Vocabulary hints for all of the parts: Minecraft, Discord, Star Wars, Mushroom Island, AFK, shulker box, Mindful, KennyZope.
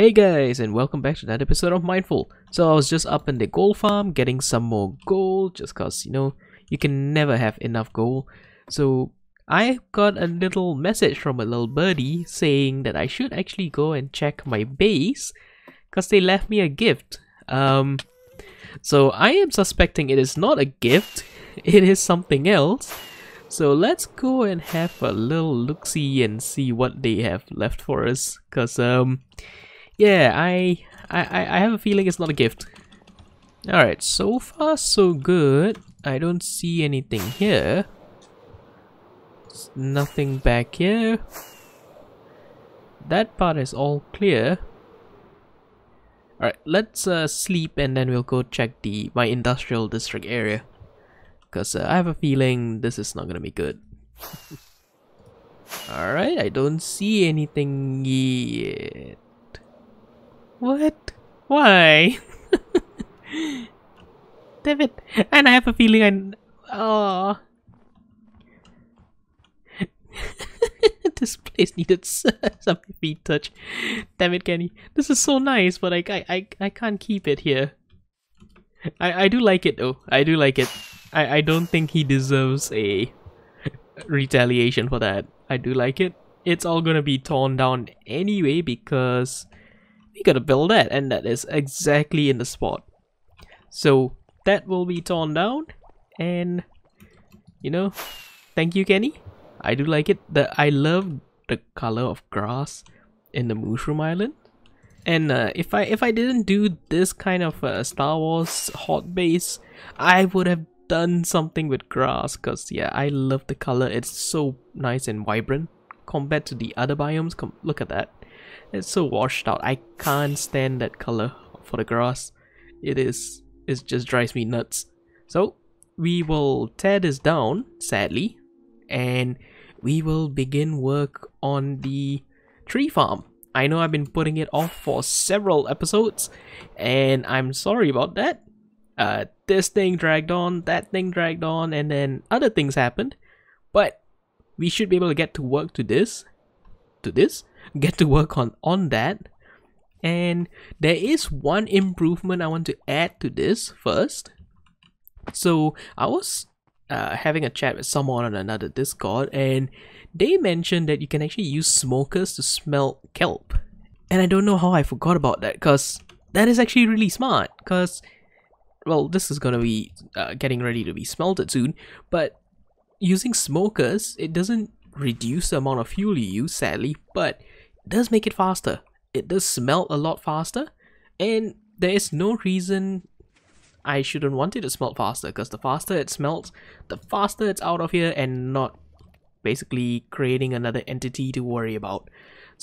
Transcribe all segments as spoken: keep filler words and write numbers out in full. Hey guys, and welcome back to another episode of Mindful. So I was just up in the gold farm getting some more gold, just cause you know you can never have enough gold. So I got a little message from a little birdie saying that I should actually go and check my base cause they left me a gift. Um, so I am suspecting it is not a gift, it is something else. So let's go and have a little look-see and see what they have left for us, cause um. Yeah, I, I I have a feeling it's not a gift. Alright, so far so good. I don't see anything here. There's nothing back here. That part is all clear. Alright, let's uh, sleep and then we'll go check the my industrial district area. Because uh, I have a feeling this is not going to be good. Alright, I don't see anything yet. What? Why? Damn it! And I have a feeling I... Oh. This place needed some feet touch. Damn it, Kenny. This is so nice, but I, I, I, I can't keep it here. I, I do like it though. I do like it. I, I don't think he deserves a retaliation for that. I do like it. It's all gonna be torn down anyway because... we gotta build that, and that is exactly in the spot. So that will be torn down, and you know, thank you, Kenny. I do like it. The I love the color of grass in the Mushroom Island. And uh, if I if I didn't do this kind of uh, Star Wars hot base, I would have done something with grass. Cause yeah, I love the color. It's so nice and vibrant compared to the other biomes. Com look at that. It's so washed out. I can't stand that color for the grass. It is, it just drives me nuts. So we will tear this down, sadly, and we will begin work on the tree farm. I know I've been putting it off for several episodes, and I'm sorry about that. Uh, this thing dragged on, that thing dragged on, and then other things happened. But we should be able to get to work to this, to this. get to work on on that. And there is one improvement I want to add to this first. So I was uh, having a chat with someone on another Discord, and they mentioned that you can actually use smokers to smell kelp, and I don't know how I forgot about that, because that is actually really smart, because well, this is gonna be uh, getting ready to be smelted soon, but using smokers, it doesn't reduce the amount of fuel you use, sadly, but it does make it faster. It does smelt a lot faster, and there is no reason I shouldn't want it to smelt faster, because the faster it smelts, the faster it's out of here and not basically creating another entity to worry about.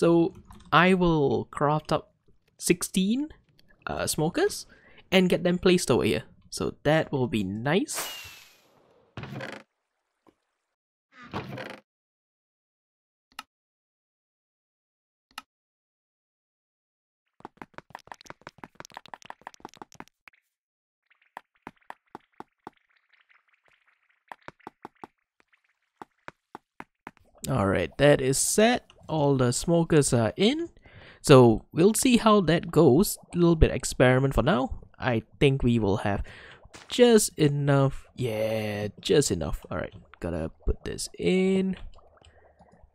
So I will craft up sixteen uh, smokers and get them placed over here, so that will be nice. Alright, that is set. All the smokers are in. So we'll see how that goes. A little bit experiment for now. I think we will have just enough. Yeah, just enough. Alright, gotta put this in.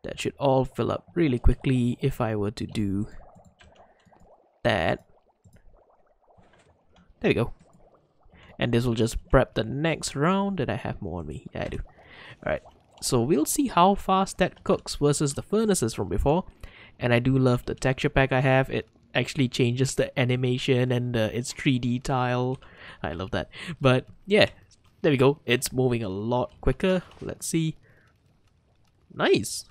That should all fill up really quickly if I were to do that. There we go. And this will just prep the next round. Did I have more on me? Yeah, I do. Alright. So we'll see how fast that cooks versus the furnaces from before. And I do love the texture pack I have. It actually changes the animation and uh, its three D tile. I love that. But yeah, there we go. It's moving a lot quicker. Let's see. Nice.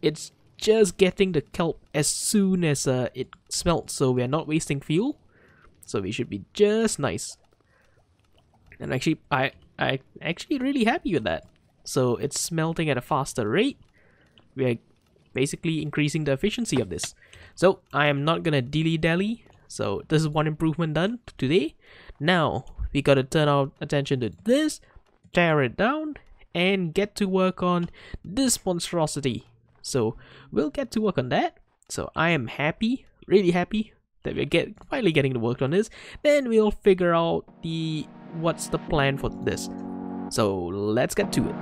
It's just getting the kelp as soon as uh, it smelts. So we are not wasting fuel. So we should be just nice. And actually, I, I'm actually really happy with that. So it's smelting at a faster rate. We are basically increasing the efficiency of this. So I am not gonna dilly-dally. So this is one improvement done today. Now we gotta turn our attention to this, tear it down, and get to work on this monstrosity. So we'll get to work on that. So I am happy really happy that we're get finally getting to work on this. Then we'll figure out the what's the plan for this. So let's get to it.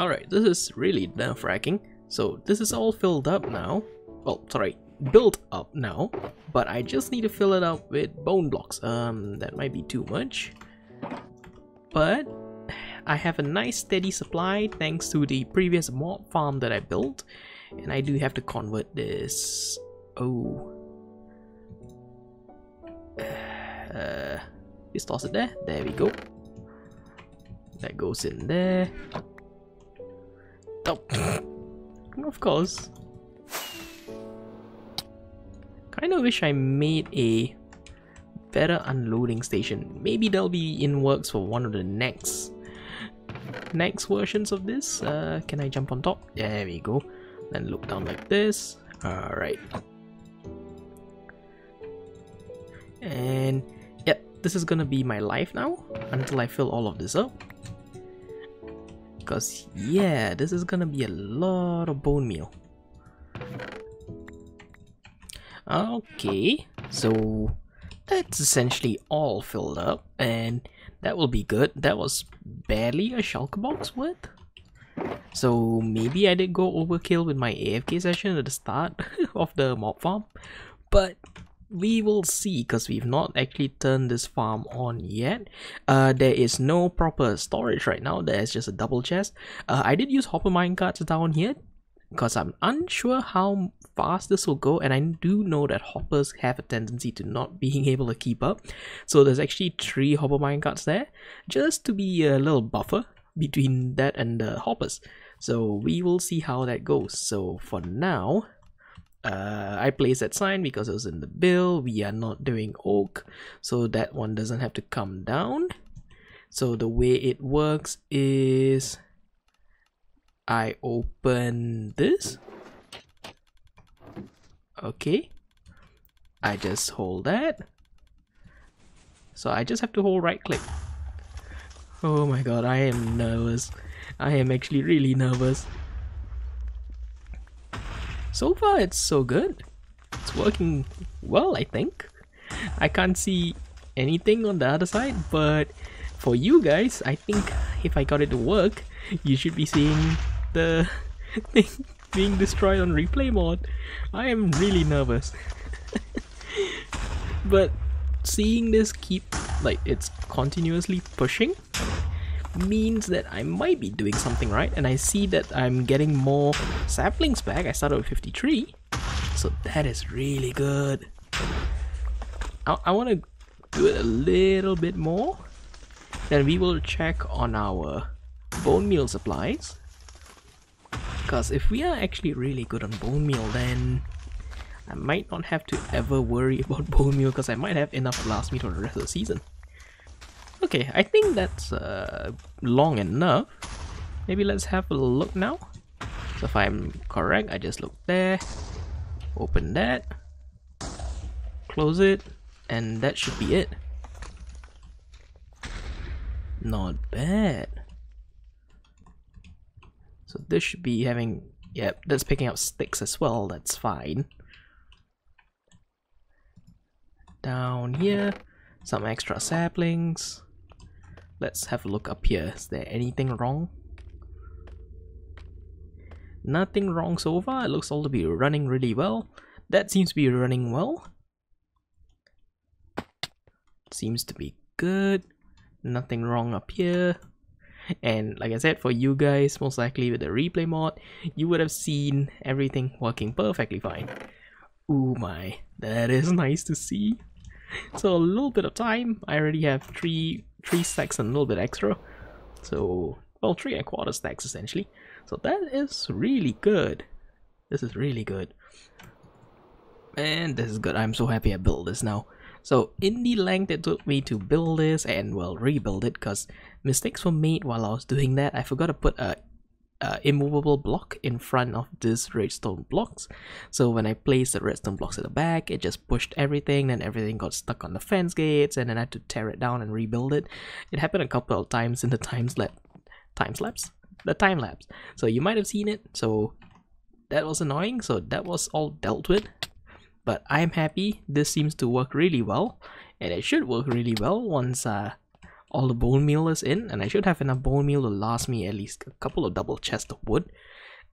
Alright, this is really nerve-wracking. So this is all filled up now. Well, sorry, built up now. But I just need to fill it up with bone blocks. Um, that might be too much. But I have a nice steady supply thanks to the previous mob farm that I built. And I do have to convert this. Oh. Uh, just toss it there. There we go. That goes in there. Oh, of course. Kind of wish I made a better unloading station. Maybe they'll be in works for one of the next next versions of this. Uh, can I jump on top? There we go. Then look down like this. All right. And yep, this is gonna be my life now until I fill all of this up. Because, yeah, this is gonna be a lot of bone meal. Okay, so that's essentially all filled up, and that will be good. That was barely a shulker box worth. So maybe I did go overkill with my A F K session at the start of the mob farm, but we will see, because we've not actually turned this farm on yet. Uh, there is no proper storage right now. There's just a double chest. Uh, I did use hopper minecarts down here because I'm unsure how fast this will go, and I do know that hoppers have a tendency to not being able to keep up. So there's actually three hopper minecarts there just to be a little buffer between that and the hoppers. So we will see how that goes. So for now, Uh, I placed that sign because it was in the bill. We are not doing oak, so that one doesn't have to come down. So the way it works is I open this. Okay, I just hold that. So I just have to hold right click. Oh my god, I am nervous. I am actually really nervous. So far, it's so good. It's working well, I think. I can't see anything on the other side, but for you guys, I think if I got it to work, you should be seeing the thing being destroyed on replay mode. I am really nervous. But seeing this keep, like, it's continuously pushing means that I might be doing something right, and I see that I'm getting more saplings back. I started with fifty-three, so that is really good. I, I want to do it a little bit more. Then we will check on our bone meal supplies, because if we are actually really good on bone meal, then I might not have to ever worry about bone meal because I might have enough to last me for the rest of the season. Okay, I think that's uh, long enough. Maybe let's have a look now. So if I'm correct, I just look there, open that, close it, and that should be it. Not bad. So this should be having, yep, that's picking up sticks as well, that's fine. Down here, some extra saplings. Let's have a look up here. Is there anything wrong? Nothing wrong so far. It looks all to be running really well. That seems to be running well. Seems to be good. Nothing wrong up here. And like I said, for you guys, most likely with the replay mod, you would have seen everything working perfectly fine. Oh my, that is nice to see. So a little bit of time. I already have three three stacks and a little bit extra. So, well, three and a quarter stacks essentially. So that is really good. This is really good. And this is good. I'm so happy I built this now. So in the length it took me to build this and, well, rebuild it, because mistakes were made while I was doing that. I forgot to put a, a immovable block in front of this redstone blocks. So when I placed the redstone blocks at the back, it just pushed everything, and everything got stuck on the fence gates, and then I had to tear it down and rebuild it. It happened a couple of times in the time slap, time slaps, the time lapse. So you might have seen it. So that was annoying. So that was all dealt with. But I'm happy, this seems to work really well, and it should work really well once uh, all the bone meal is in, and I should have enough bone meal to last me at least a couple of double chests of wood,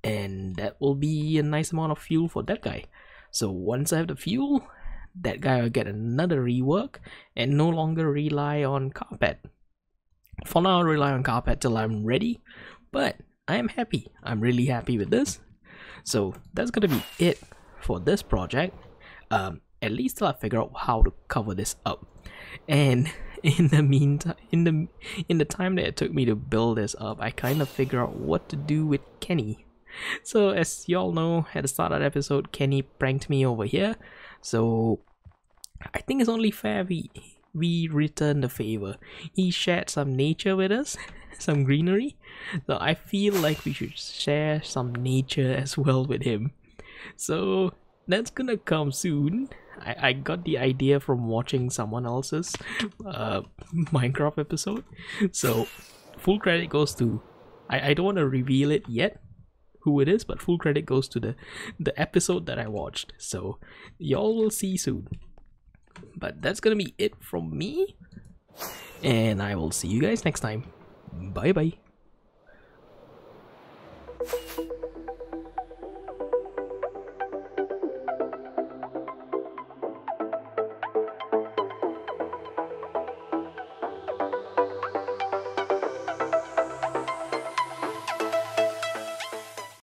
and that will be a nice amount of fuel for that guy. So once I have the fuel, that guy will get another rework and no longer rely on carpet. For now, I'll rely on carpet till I'm ready, but I am happy. I'm really happy with this. So that's gonna be it for this project. Um, at least till I figure out how to cover this up, and in the meantime, in the in the time that it took me to build this up, I kind of figure out what to do with Kenny. So as y'all know, at the start of the episode, Kenny pranked me over here. So I think it's only fair we we return the favor. He shared some nature with us, some greenery. So I feel like we should share some nature as well with him. So that's gonna come soon. I, I got the idea from watching someone else's uh, Minecraft episode. So full credit goes to, I, I don't want to reveal it yet who it is, but full credit goes to the, the episode that I watched. So y'all will see soon. But that's gonna be it from me, and I will see you guys next time. Bye bye.